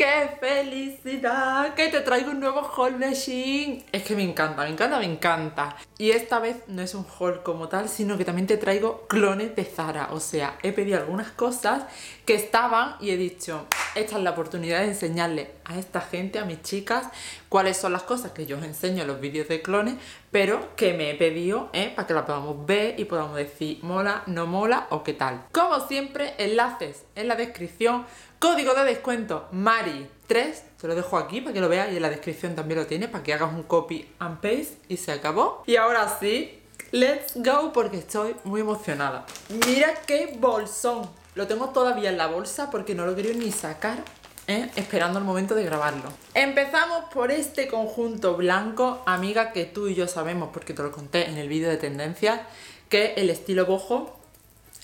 ¡Qué felicidad! ¡Que te traigo un nuevo haul de Shein! Es que me encanta, me encanta, me encanta. Y esta vez no es un haul como tal, sino que también te traigo clones de Zara. O sea, he pedido algunas cosas que estaban y he dicho, esta es la oportunidad de enseñarle a esta gente, a mis chicas, cuáles son las cosas que yo os enseño en los vídeos de clones, pero que me he pedido, para que la podamos ver y podamos decir mola, no mola o qué tal. Como siempre, enlaces en la descripción. Código de descuento MARI3, te lo dejo aquí para que lo veas y en la descripción también lo tienes para que hagas un copy and paste y se acabó. Y ahora sí, let's go porque estoy muy emocionada. Mira qué bolsón, lo tengo todavía en la bolsa porque no lo quería ni sacar, esperando el momento de grabarlo. Empezamos por este conjunto blanco, amiga, que tú y yo sabemos porque te lo conté en el vídeo de tendencias, que el estilo boho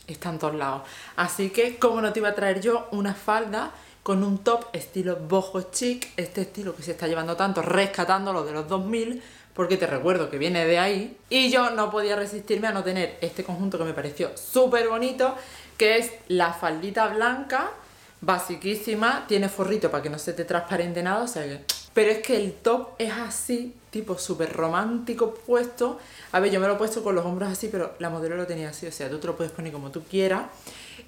está en todos lados, así que como no te iba a traer yo una falda con un top estilo boho chic, este estilo que se está llevando tanto, rescatándolo de los 2000, porque te recuerdo que viene de ahí, y yo no podía resistirme a no tener este conjunto que me pareció súper bonito, que es la faldita blanca, basiquísima, tiene forrito para que no se te transparente nada, o sea que... Pero es que el top es así, tipo súper romántico puesto. A ver, yo me lo he puesto con los hombros así, pero la modelo lo tenía así, o sea, tú te lo puedes poner como tú quieras.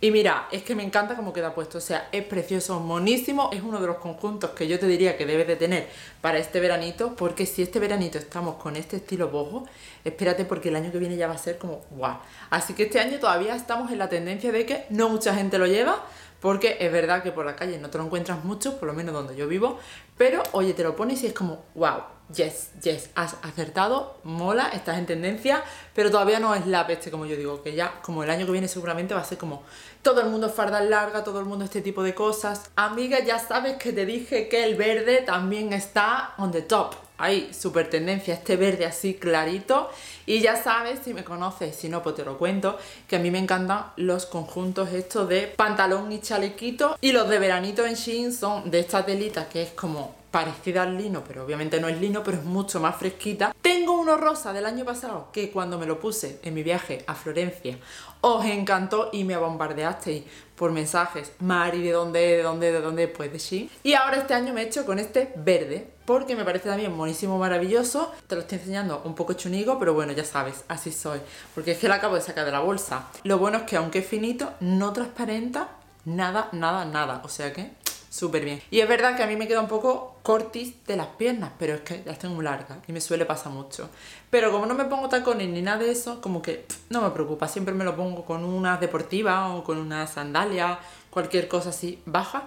Y mira, es que me encanta cómo queda puesto, o sea, es precioso, monísimo. Es uno de los conjuntos que yo te diría que debes de tener para este veranito, porque si este veranito estamos con este estilo boho, espérate porque el año que viene ya va a ser como guau. Así que este año todavía estamos en la tendencia de que no mucha gente lo lleva, porque es verdad que por la calle no te lo encuentras mucho, por lo menos donde yo vivo, pero oye, te lo pones y es como, wow, yes, yes, has acertado, mola, estás en tendencia, pero todavía no es la peste, como yo digo, que ya como el año que viene seguramente va a ser como todo el mundo farda larga, todo el mundo este tipo de cosas. Amiga, ya sabes que te dije que el verde también está on the top. Hay súper tendencia, este verde así clarito, y ya sabes, si me conoces, si no pues te lo cuento, que a mí me encantan los conjuntos estos de pantalón y chalequito, y los de veranito en Shein son de esta telita que es como parecida al lino, pero obviamente no es lino, pero es mucho más fresquita. Tengo uno rosa del año pasado que cuando me lo puse en mi viaje a Florencia os encantó y me bombardeasteis por mensajes, Mari, ¿de dónde? Pues de Shein. Y ahora este año me he hecho con este verde porque me parece también buenísimo, maravilloso. Te lo estoy enseñando un poco chunigo, pero bueno, ya sabes, así soy, porque es que la acabo de sacar de la bolsa. Lo bueno es que aunque es finito, no transparenta nada, nada, nada, o sea que... súper bien. Y es verdad que a mí me queda un poco cortis de las piernas, pero es que las tengo muy largas y me suele pasar mucho. Pero como no me pongo tacones ni nada de eso, como que no me preocupa. Siempre me lo pongo con unas deportivas o con unas sandalias, cualquier cosa así baja.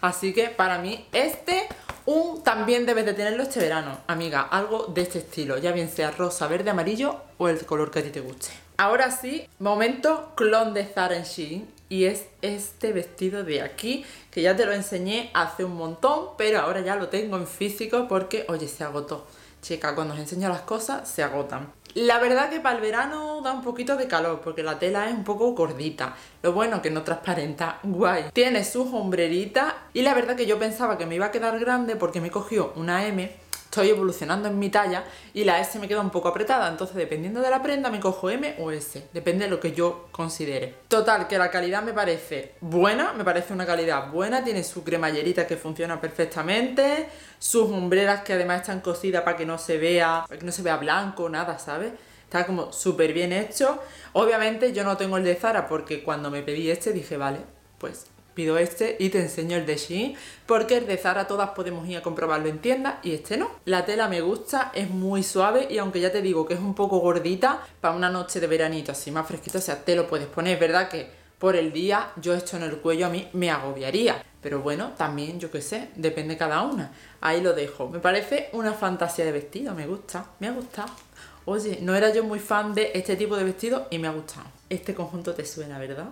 Así que para mí también debes de tenerlo este verano, amiga. Algo de este estilo, ya bien sea rosa, verde, amarillo o el color que a ti te guste. Ahora sí, momento clon de Zara en Shein. Y es este vestido de aquí, que ya te lo enseñé hace un montón, pero ahora ya lo tengo en físico porque, oye, se agotó. Chica, cuando os enseño las cosas, se agotan. La verdad que para el verano da un poquito de calor, porque la tela es un poco gordita. Lo bueno que no transparenta, guay. Tiene sus hombreritas y la verdad que yo pensaba que me iba a quedar grande porque me cogió una M. Estoy evolucionando en mi talla y la S me queda un poco apretada, entonces dependiendo de la prenda me cojo M o S, depende de lo que yo considere. Total, que la calidad me parece buena, me parece una calidad buena, tiene su cremallerita que funciona perfectamente, sus hombreras que además están cosidas para que no se vea blanco, nada, ¿sabes? Está como súper bien hecho. Obviamente yo no tengo el de Zara porque cuando me pedí este dije, vale, pues... pido este y te enseño el de Shein, porque el de Zara todas podemos ir a comprobarlo en tienda y este no. La tela me gusta, es muy suave y aunque ya te digo que es un poco gordita, para una noche de veranito así más fresquita, o sea, te lo puedes poner. Es verdad que por el día yo esto en el cuello a mí me agobiaría, pero bueno, también yo qué sé, depende cada una. Ahí lo dejo. Me parece una fantasía de vestido, me gusta, me ha gustado. Oye, no era yo muy fan de este tipo de vestido y me ha gustado. Este conjunto te suena, ¿verdad?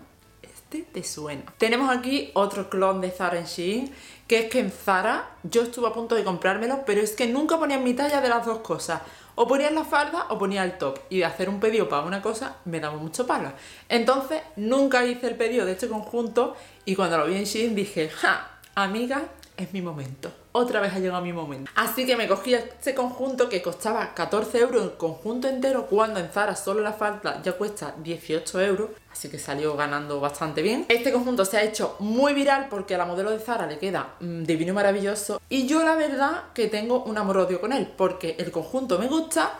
Te suena. Tenemos aquí otro clon de Zara en Shein, que es que en Zara yo estuve a punto de comprármelo, pero es que nunca ponían mi talla de las dos cosas, o ponían la falda o ponía el top, y de hacer un pedido para una cosa me daba mucho palo, entonces nunca hice el pedido de este conjunto y cuando lo vi en Shein dije, ja, amiga, es mi momento. Otra vez ha llegado mi momento. Así que me cogí este conjunto que costaba 14 € el conjunto entero, cuando en Zara solo la falda ya cuesta 18 €. Así que salió ganando bastante bien. Este conjunto se ha hecho muy viral porque a la modelo de Zara le queda divino y maravilloso. Y yo la verdad que tengo un amor-odio con él, porque el conjunto me gusta,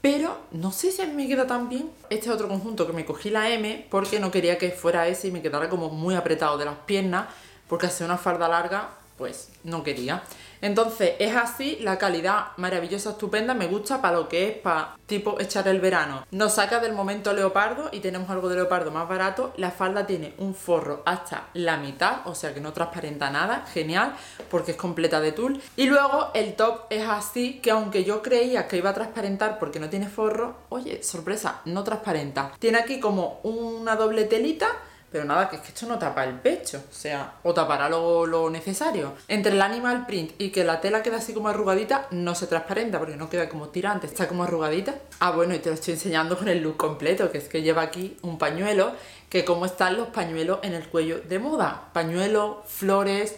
pero no sé si a mí me queda tan bien. Este es otro conjunto que me cogí la M porque no quería que fuera ese y me quedara como muy apretado de las piernas, porque hacer una falda larga pues no quería. Entonces es así, la calidad maravillosa, estupenda, me gusta para lo que es, para tipo echar el verano. Nos saca del momento leopardo y tenemos algo de leopardo más barato. La falda tiene un forro hasta la mitad, o sea que no transparenta nada, genial, porque es completa de tul. Y luego el top es así, que aunque yo creía que iba a transparentar porque no tiene forro, oye, sorpresa, no transparenta. Tiene aquí como una doble telita, pero nada, que es que esto no tapa el pecho, o sea, o tapará lo necesario. Entre el animal print y que la tela queda así como arrugadita, no se transparenta porque no queda como tirante, está como arrugadita. Ah, bueno, y te lo estoy enseñando con el look completo, que es que lleva aquí un pañuelo, que como están los pañuelos en el cuello de moda. Pañuelo, flores,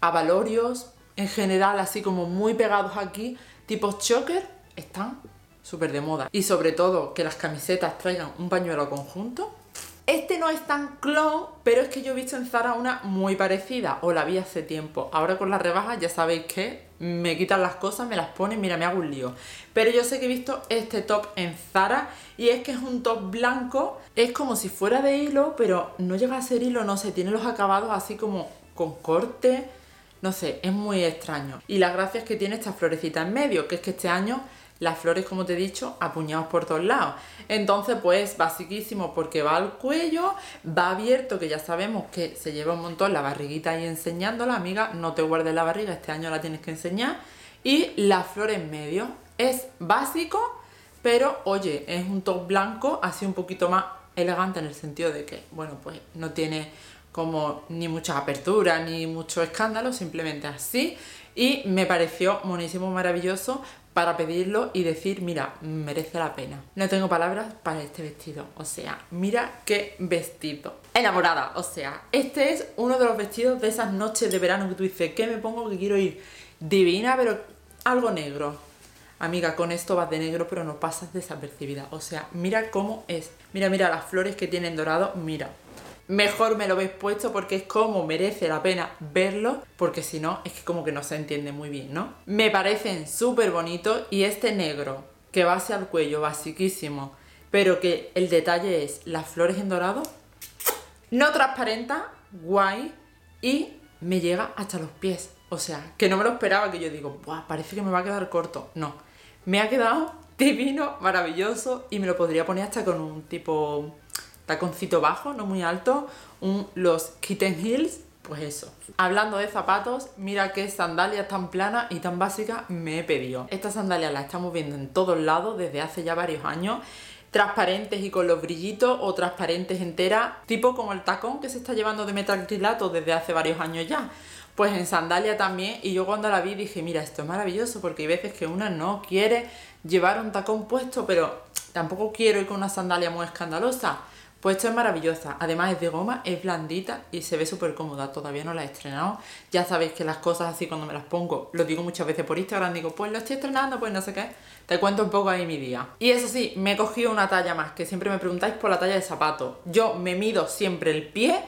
abalorios, en general así como muy pegados aquí, tipo choker, están súper de moda. Y sobre todo que las camisetas traigan un pañuelo conjunto. Este no es tan clon, pero es que yo he visto en Zara una muy parecida, o la vi hace tiempo. Ahora con las rebajas ya sabéis que me quitan las cosas, me las ponen, mira, me hago un lío. Pero yo sé que he visto este top en Zara, y es que es un top blanco, es como si fuera de hilo, pero no llega a ser hilo, no sé, tiene los acabados así como con corte, no sé, es muy extraño. Y la gracia es que tiene esta florecita en medio, que es que este año las flores, como te he dicho, apuñados por todos lados. Entonces, pues, basiquísimo, porque va al cuello, va abierto, que ya sabemos que se lleva un montón la barriguita ahí enseñándola. Amiga, no te guardes la barriga, este año la tienes que enseñar. Y la flor en medio. Es básico, pero, oye, es un top blanco, así un poquito más elegante en el sentido de que, bueno, pues, no tiene como ni muchas aperturas, ni mucho escándalo, simplemente así. Y me pareció monísimo, maravilloso, para pedirlo y decir, mira, merece la pena. No tengo palabras para este vestido, o sea, mira qué vestido. Enamorada, o sea, este es uno de los vestidos de esas noches de verano que tú dices, ¿qué me pongo? Que quiero ir divina, pero algo negro. Amiga, con esto vas de negro, pero no pasas desapercibida, o sea, mira cómo es. Mira, mira las flores que tienen dorado, mira. Mejor me lo habéis puesto porque es como merece la pena verlo, porque si no es que como que no se entiende muy bien, ¿no? Me parecen súper bonitos, y este negro que va hacia el cuello, basiquísimo, pero que el detalle es las flores en dorado, no transparenta, guay, y me llega hasta los pies. O sea, que no me lo esperaba, que yo digo, buah, parece que me va a quedar corto. No, me ha quedado divino, maravilloso, y me lo podría poner hasta con un tipo taconcito bajo, no muy alto, los kitten heels, pues eso. Hablando de zapatos, mira qué sandalias tan planas y tan básicas me he pedido. Estas sandalias las estamos viendo en todos lados desde hace ya varios años, transparentes y con los brillitos, o transparentes enteras, tipo como el tacón que se está llevando de metacrilato desde hace varios años ya. Pues en sandalia también, y yo cuando la vi dije, mira, esto es maravilloso, porque hay veces que una no quiere llevar un tacón puesto, pero tampoco quiero ir con una sandalia muy escandalosa. Pues esto es maravillosa, además es de goma, es blandita y se ve súper cómoda. Todavía no la he estrenado, ya sabéis que las cosas así cuando me las pongo, lo digo muchas veces por Instagram, digo, pues lo estoy estrenando, pues no sé qué, te cuento un poco ahí mi día. Y eso sí, me he cogido una talla más, que siempre me preguntáis por la talla de zapato. Yo me mido siempre el pie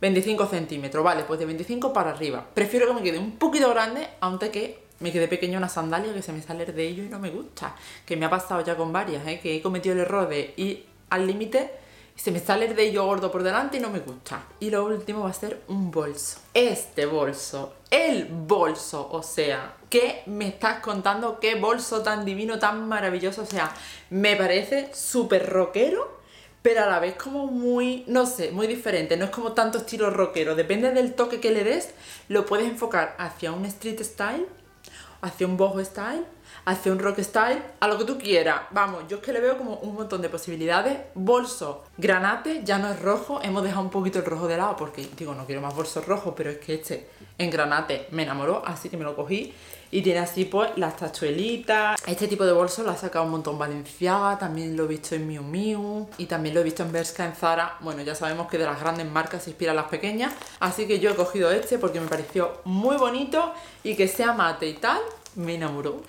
25 centímetros, vale, pues de 25 para arriba. Prefiero que me quede un poquito grande, aunque que me quedé pequeña una sandalia que se me sale de ello y no me gusta. Que me ha pasado ya con varias, que he cometido el error de ir al límite, se me sale el dedillo gordo por delante y no me gusta. Y lo último va a ser un bolso. Este bolso, el bolso, o sea, ¿qué me estás contando? ¿Qué bolso tan divino, tan maravilloso? O sea, me parece súper rockero, pero a la vez como muy, no sé, muy diferente. No es como tanto estilo rockero, depende del toque que le des, lo puedes enfocar hacia un street style, hacia un boho style, hacia un rock style, a lo que tú quieras. Vamos, yo es que le veo como un montón de posibilidades. Bolso granate, ya no es rojo, hemos dejado un poquito el rojo de lado porque, digo, no quiero más bolsos rojos, pero es que este en granate me enamoró, así que me lo cogí. Y tiene así pues las tachuelitas. Este tipo de bolso lo ha sacado un montón Balenciaga, también lo he visto en Miu Miu y también lo he visto en Berska, en Zara. Bueno, ya sabemos que de las grandes marcas se inspiran las pequeñas, así que yo he cogido este porque me pareció muy bonito y que sea mate y tal, me enamoró.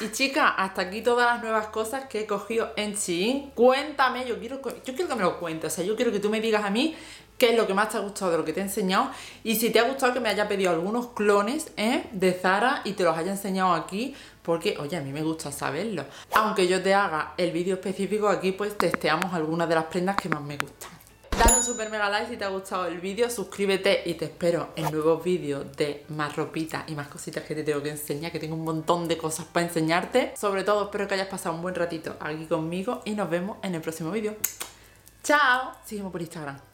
Y chicas, hasta aquí todas las nuevas cosas que he cogido en Shein. Cuéntame, yo quiero que me lo cuentes, o sea, yo quiero que tú me digas a mí qué es lo que más te ha gustado de lo que te he enseñado. Y si te ha gustado que me haya pedido algunos clones de Zara y te los haya enseñado aquí, porque, oye, a mí me gusta saberlo. Aunque yo te haga el vídeo específico aquí, pues testeamos algunas de las prendas que más me gustan. Dale un super mega like si te ha gustado el vídeo, suscríbete y te espero en nuevos vídeos de más ropita y más cositas que te tengo que enseñar, que tengo un montón de cosas para enseñarte. Sobre todo, espero que hayas pasado un buen ratito aquí conmigo y nos vemos en el próximo vídeo. ¡Chao! Sígueme por Instagram.